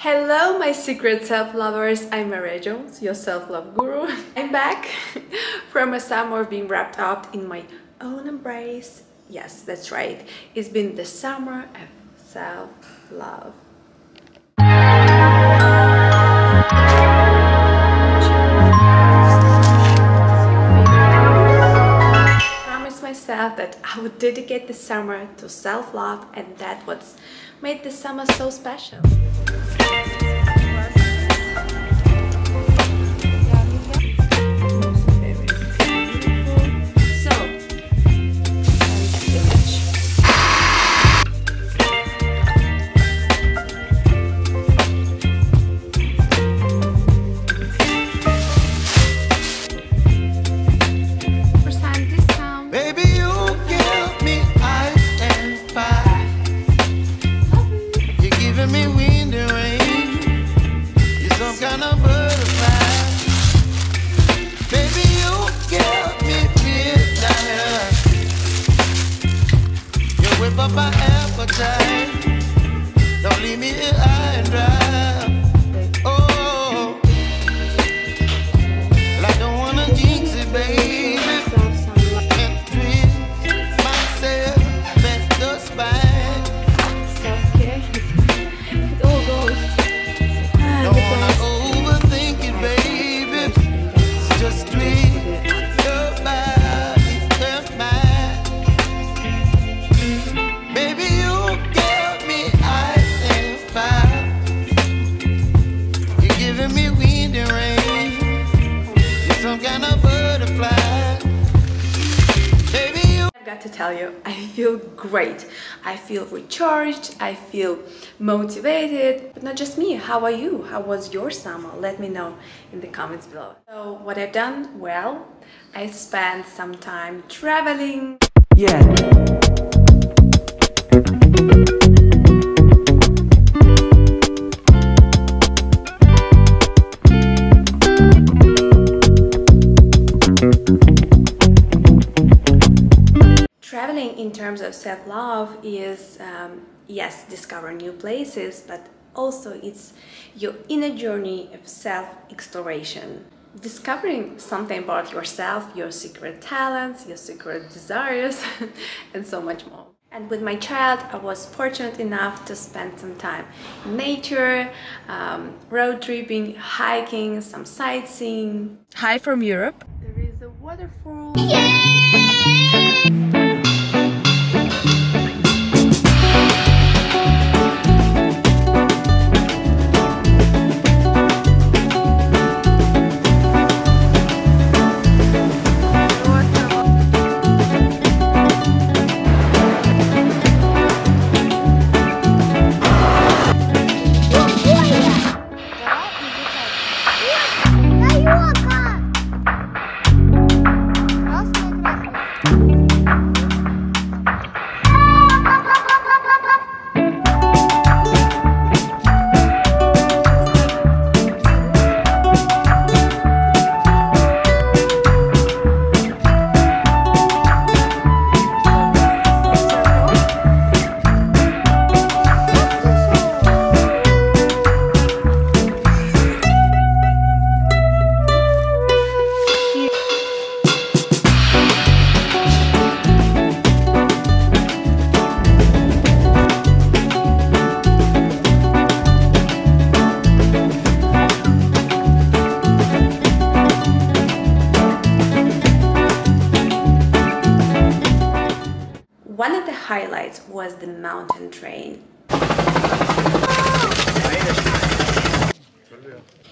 Hello my secret self-lovers, I'm Maria Jones, your self-love guru. I'm back from a summer being wrapped up in my own embrace. Yes, that's right, it's been the summer of self-love. I promised myself that I would dedicate the summer to self-love, and that's what's made the summer so special. Don't leave me here high and dry. Oh, I don't wanna jinx it, baby. I can't treat myself at the spine. Okay, it all goes. Don't wanna overthink it, baby. Just treat your body and mind. Baby, you to tell you, I feel great. I feel recharged, I feel motivated. But not just me, how are you? How was your summer? Let me know in the comments below. So what I've done? Well, I spent some time traveling. Yeah. In terms of self-love is yes, discover new places, but also it's your inner journey of self-exploration, discovering something about yourself, your secret talents, your secret desires and so much more. And with my child I was fortunate enough to spend some time in nature, road tripping, hiking, some sightseeing. Hi from Europe. There is a waterfall. Yeah! One of the highlights was the mountain train.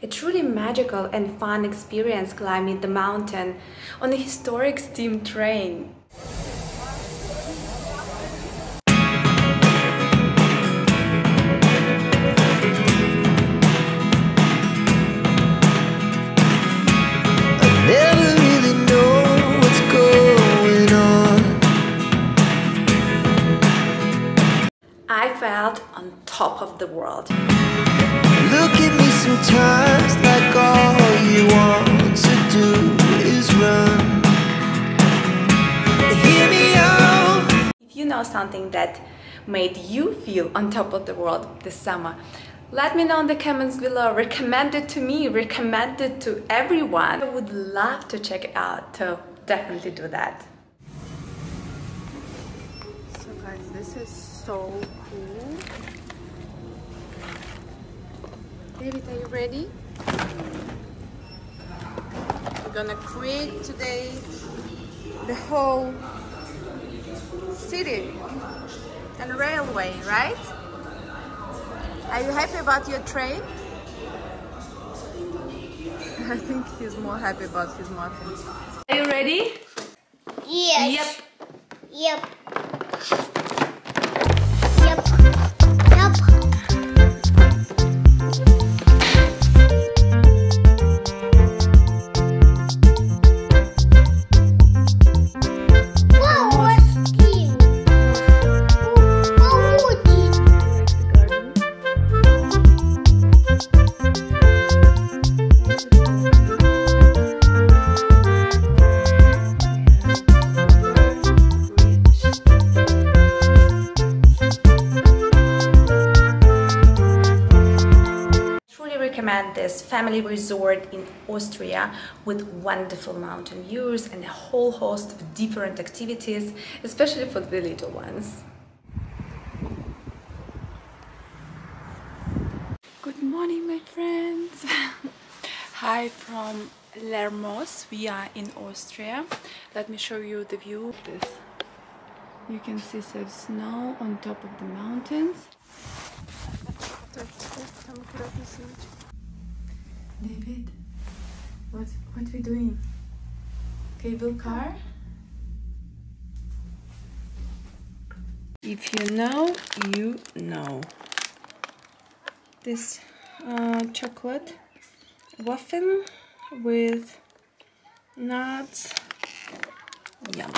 A truly magical and fun experience climbing the mountain on a historic steam train. On top of the world. Look at me sometimes, like all you want to do is run. Hear me out. If you know something that made you feel on top of the world this summer, Let me know in the comments below, recommend it to me, recommend it to everyone. I would love to check it out, so definitely do that. So guys, this is so cool. David, are you ready? We're gonna create today the whole city and railway, right? Are you happy about your train? I think he's more happy about his muffin. Are you ready? Yes. Yep. Yep. This family resort in Austria with wonderful mountain views and a whole host of different activities, especially for the little ones. Good morning, my friends. Hi from Lermoos. We are in Austria. Let me show you the view. This you can see some snow on top of the mountains. David, what we doing? Cable car? If you know, you know. This chocolate waffle with nuts. Yum.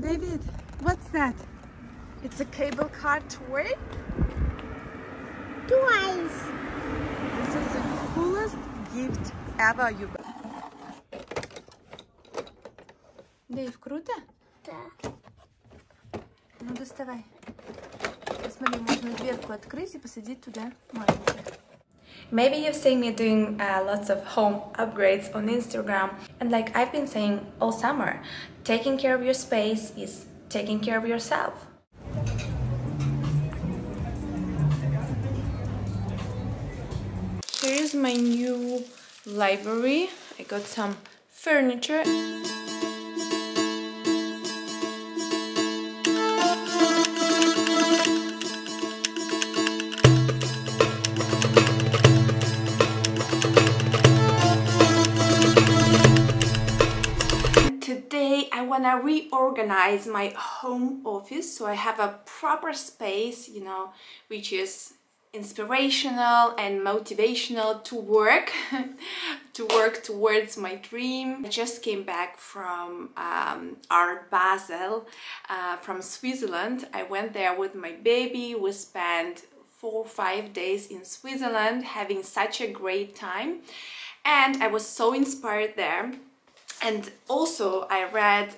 David, what's that? It's a cable car toy? Twice! This is the coolest gift ever you got. Dave, круто? Да. Ну, доставай. Посмотри, можно дверку открыть и посадить туда маленьких. Maybe you've seen me doing lots of home upgrades on Instagram, and like I've been saying all summer, taking care of your space is taking care of yourself. Here is my new library. I got some furniture. I reorganize my home office so I have a proper space, you know, which is inspirational and motivational to work to work towards my dream. I just came back from Art Basel from Switzerland. I went there with my baby. We spent 4 or 5 days in Switzerland having such a great time, and I was so inspired there. And also I read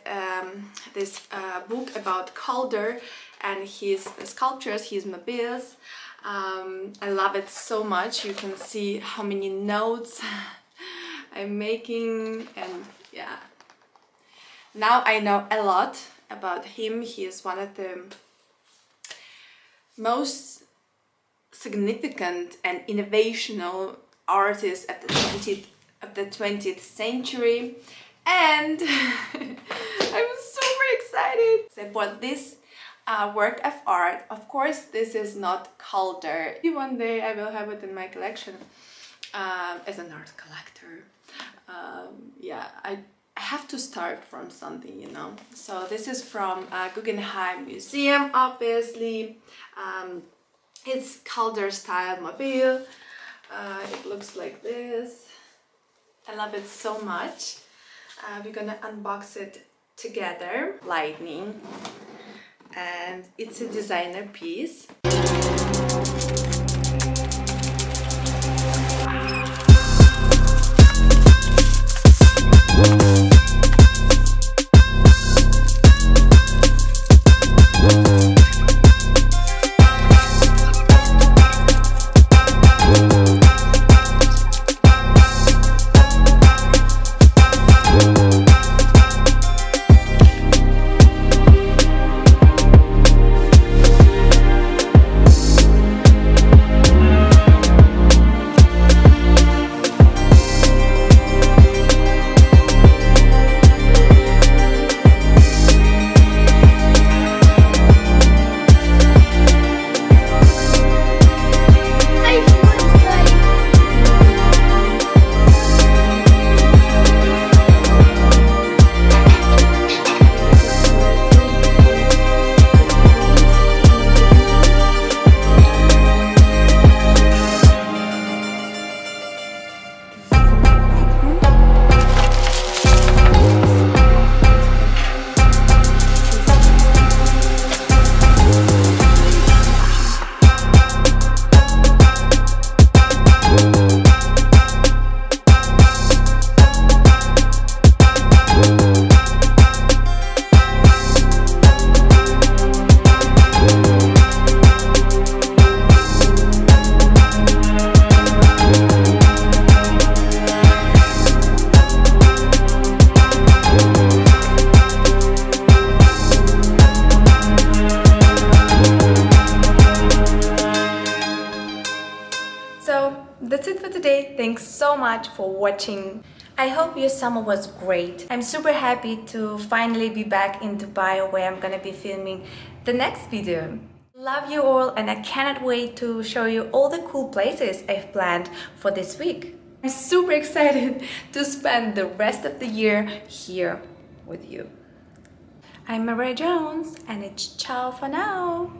this book about Calder and his sculptures, his mobiles. I love it so much. You can see how many notes I'm making, and yeah. Now I know a lot about him. He is one of the most significant and innovational artists of the 20th century, and I was super excited. So I bought this work of art. Of course, this is not Calder. One day I will have it in my collection as an art collector. Yeah, I have to start from something, you know. So this is from Guggenheim Museum, obviously. It's Calder style mobile. It looks like this. I love it so much. We're gonna unbox it together. Lightning. And it's a designer piece. That's it for today. Thanks so much for watching. I hope your summer was great. I'm super happy to finally be back in Dubai, where I'm gonna be filming the next video. Love you all, and I cannot wait to show you all the cool places I've planned for this week. I'm super excited to spend the rest of the year here with you. I'm Maria Jones, and it's ciao for now.